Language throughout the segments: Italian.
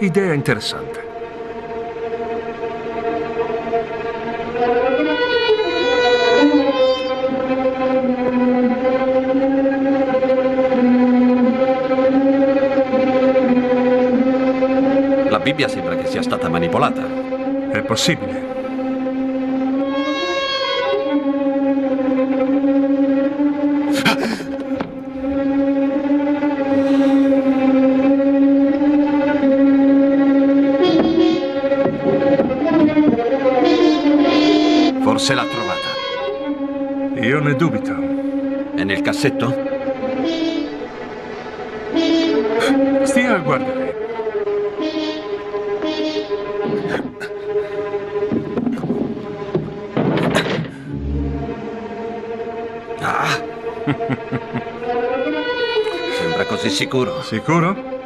idea interessante. La Bibbia sembra che sia stata manipolata. È possibile. Forse l'ha trovata. Io ne dubito. È nel cassetto? Stia a guardare. Ah. Sembra così sicuro. Sicuro?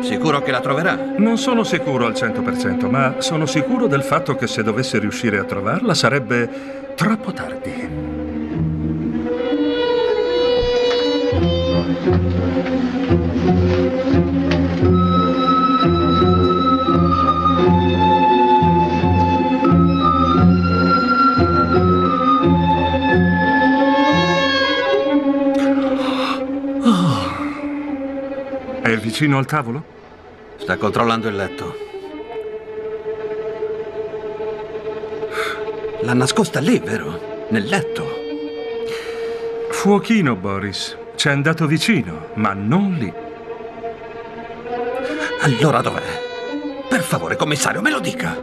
Sicuro che la troverà? Non sono sicuro al 100%, ma sono sicuro del fatto che se dovesse riuscire a trovarla sarebbe troppo tardi. Oh. È vicino al tavolo? Sta controllando il letto. L'ha nascosta lì, vero? Nel letto. Fuochino, Boris. C'è andato vicino, ma non lì. Allora dov'è? Per favore, commissario, me lo dica.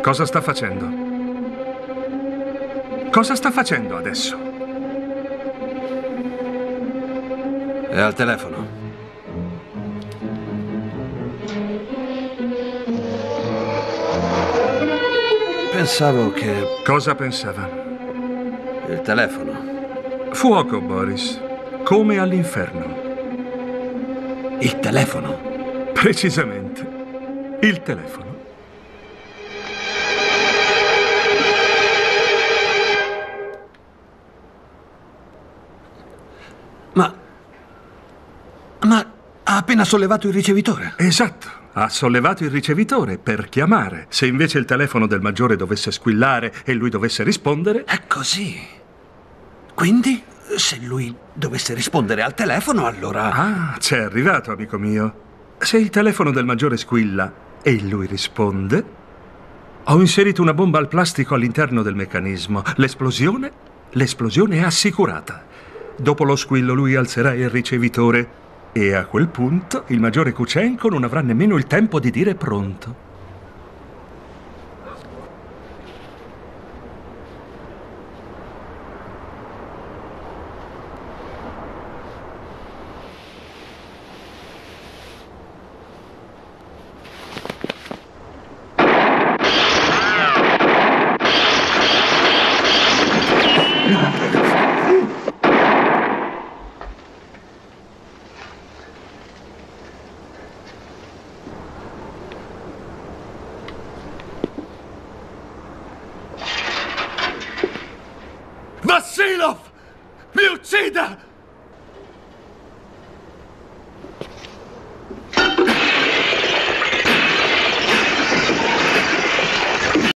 Cosa sta facendo? Cosa sta facendo adesso? È al telefono. Pensavo che... Cosa pensava? Il telefono. Fuoco, Boris. Come all'inferno. Il telefono? Precisamente. Il telefono. Ma ha appena sollevato il ricevitore. Esatto. Ha sollevato il ricevitore per chiamare. Se invece il telefono del maggiore dovesse squillare e lui dovesse rispondere... È così. Quindi, se lui dovesse rispondere al telefono, allora... Ah, c'è arrivato, amico mio. Se il telefono del maggiore squilla e lui risponde... Ho inserito una bomba al plastico all'interno del meccanismo. L'esplosione è assicurata. Dopo lo squillo lui alzerà il ricevitore... E a quel punto il maggiore Kuchenko non avrà nemmeno il tempo di dire pronto. Vasilev! Mi uccida!